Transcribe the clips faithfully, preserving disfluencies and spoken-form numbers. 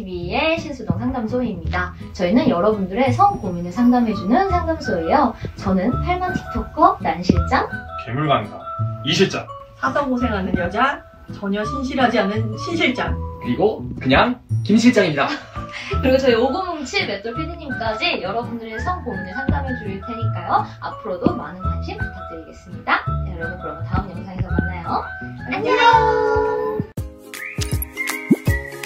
빨바 티비의 신수동 상담소입니다. 저희는 여러분들의 성 고민을 상담해주는 상담소예요. 저는 팔만 틱톡커 난실장, 괴물관사 이실장, 사서 고생하는 여자, 전혀 신실하지 않은 신실장, 그리고 그냥 김실장입니다. 그리고 저희 오구뭉치 맷돌 피디님까지 여러분들의 성 고민을 상담해 줄 테니까요. 앞으로도 많은 관심 부탁드리겠습니다. 네, 여러분 그러면 다음 영상에서 만나요. 안녕!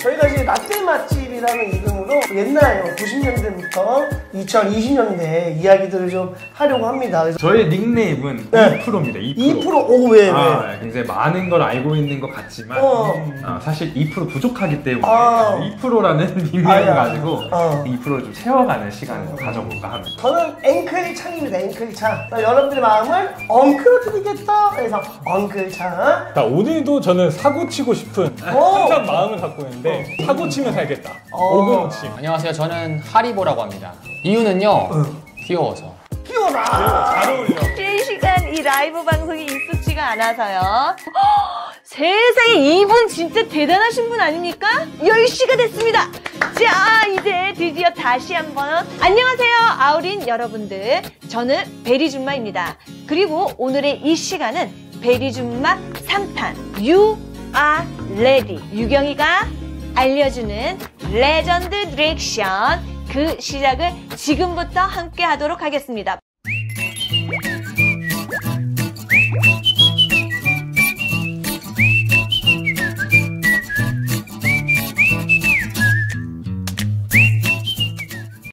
저희가 이제 라떼 맛집이라는 이름으로 옛날 구십 년대부터 이천이십 년대 이야기들을 좀 하려고 합니다. 그래서 저의 닉네임은 네. 이프로입니다. 이프로. 이프로? 오, 왜? 아, 왜? 굉장히 많은 걸 알고 있는 것 같지만 어. 아, 사실 이프로 부족하기 때문에 아. 이프로라는 닉네임을 아, 가지고 아. 이프로를 좀 채워가는 시간을 어. 가져볼까 합니다. 저는 엉클창입니다. 엉클창. 여러분들의 마음을 엉클로 드리겠다. 그래서 엉클창. 자, 오늘도 저는 사고치고 싶은 항상 마음을 갖고 있는데 사고치면 살겠다. 오금치. 안녕하세요. 저는 하리보라고 합니다. 이유는요. 응. 귀여워서. 귀여워라. 잘 어울려. 세 시간 이 라이브 방송이 익숙지가 않아서요. 세상에 이분 진짜 대단하신 분 아닙니까? 열 시가 됐습니다. 자, 이제 드디어 다시 한번 안녕하세요. 아우린 여러분들. 저는 베리줌마입니다. 그리고 오늘의 이 시간은 베리줌마 삼 탄 You are ready. 유경이가 알려주는 레전드 디렉션, 그 시작을 지금부터 함께 하도록 하겠습니다.